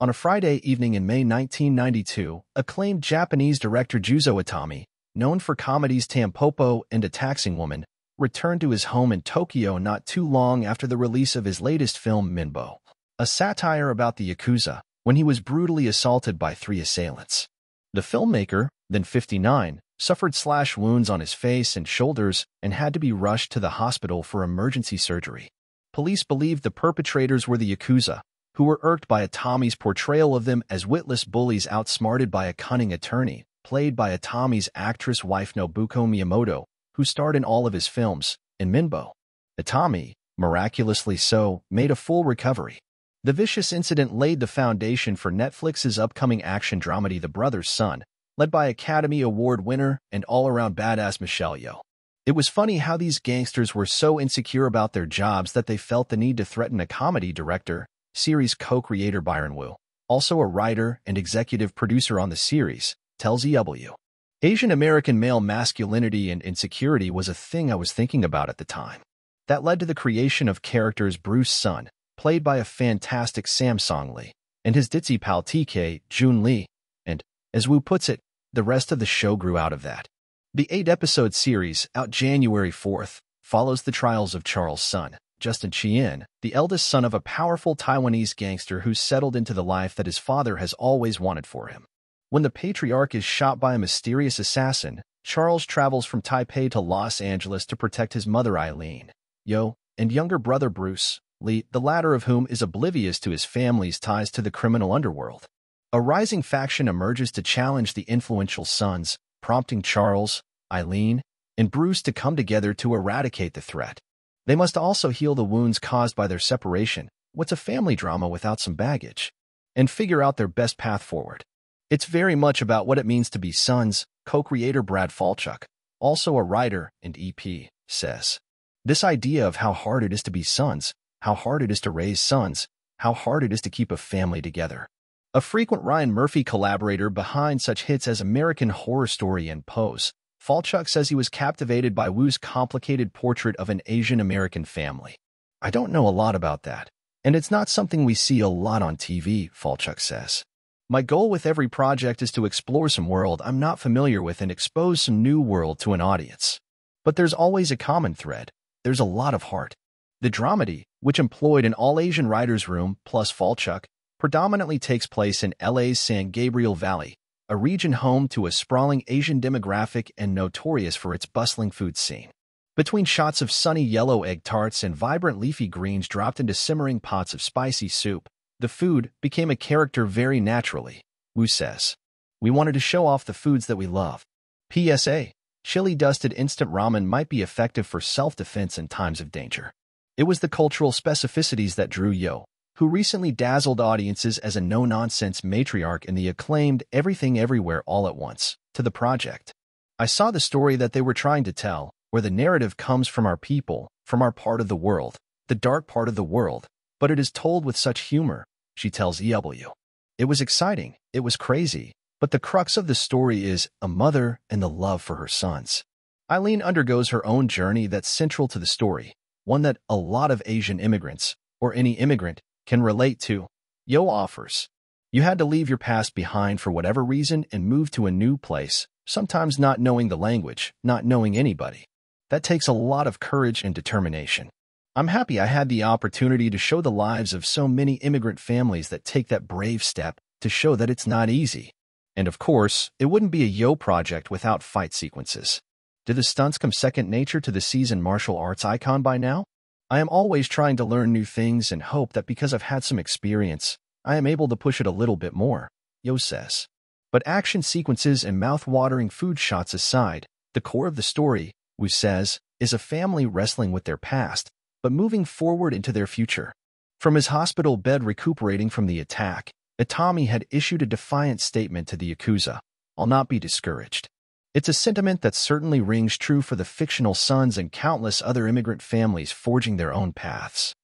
On a Friday evening in May 1992, acclaimed Japanese director Juzo Itami, known for comedies Tampopo and A Taxing Woman, returned to his home in Tokyo not too long after the release of his latest film Minbo, a satire about the Yakuza, when he was brutally assaulted by three assailants. The filmmaker, then 59, suffered slash wounds on his face and shoulders and had to be rushed to the hospital for emergency surgery. Police believed the perpetrators were the Yakuza, who were irked by Itami's portrayal of them as witless bullies outsmarted by a cunning attorney, played by Itami's actress wife Nobuko Miyamoto, who starred in all of his films, in Minbo. Itami, miraculously so, made a full recovery. The vicious incident laid the foundation for Netflix's upcoming action dramedy The Brothers Sun, led by Academy Award winner and all-around badass Michelle Yeoh. It was funny how these gangsters were so insecure about their jobs that they felt the need to threaten a comedy director, series co-creator Byron Wu, also a writer and executive producer on the series, tells EW. Asian American male masculinity and insecurity was a thing I was thinking about at the time. That led to the creation of characters Bruce Sun, played by a fantastic Sam Song Lee, and his ditzy pal TK, June Lee, and, as Wu puts it, the rest of the show grew out of that. The 8-episode series, out January 4th, follows the trials of Charles Sun, Justin Chien, the eldest son of a powerful Taiwanese gangster who's settled into the life that his father has always wanted for him. When the patriarch is shot by a mysterious assassin, Charles travels from Taipei to Los Angeles to protect his mother Eileen, Yeoh, and younger brother Bruce Lee, the latter of whom is oblivious to his family's ties to the criminal underworld. A rising faction emerges to challenge the influential sons, prompting Charles, Eileen, and Bruce to come together to eradicate the threat. They must also heal the wounds caused by their separation, what's a family drama without some baggage, and figure out their best path forward. It's very much about what it means to be sons, co-creator Brad Falchuk, also a writer and EP, says. This idea of how hard it is to be sons, how hard it is to raise sons, how hard it is to keep a family together. A frequent Ryan Murphy collaborator behind such hits as American Horror Story and Pose, Falchuk says he was captivated by Wu's complicated portrait of an Asian American family. I don't know a lot about that, and it's not something we see a lot on TV, Falchuk says. My goal with every project is to explore some world I'm not familiar with and expose some new world to an audience. But there's always a common thread. There's a lot of heart. The dramedy, which employed an all-Asian writer's room plus Falchuk, predominantly takes place in LA's San Gabriel Valley, a region home to a sprawling Asian demographic and notorious for its bustling food scene. Between shots of sunny yellow egg tarts and vibrant leafy greens dropped into simmering pots of spicy soup, the food became a character very naturally, Wu says. We wanted to show off the foods that we love. PSA, chili-dusted instant ramen might be effective for self-defense in times of danger. It was the cultural specificities that drew Yeoh, who recently dazzled audiences as a no-nonsense matriarch in the acclaimed Everything Everywhere All at Once, to the project. I saw the story that they were trying to tell, where the narrative comes from our people, from our part of the world, the dark part of the world, but it is told with such humor, she tells EW. It was exciting, it was crazy, but the crux of the story is a mother and the love for her sons. Eileen undergoes her own journey that's central to the story, one that a lot of Asian immigrants, or any immigrant, can relate to. Yeoh offers. You had to leave your past behind for whatever reason and move to a new place, sometimes not knowing the language, not knowing anybody. That takes a lot of courage and determination. I'm happy I had the opportunity to show the lives of so many immigrant families that take that brave step to show that it's not easy. And of course, it wouldn't be a Yeoh project without fight sequences. Do the stunts come second nature to the seasoned martial arts icon by now? I am always trying to learn new things and hope that because I've had some experience, I am able to push it a little bit more, Yeoh says. But action sequences and mouth-watering food shots aside, the core of the story, Wu says, is a family wrestling with their past, but moving forward into their future. From his hospital bed recuperating from the attack, Itami had issued a defiant statement to the Yakuza, I'll not be discouraged. It's a sentiment that certainly rings true for the fictional sons and countless other immigrant families forging their own paths.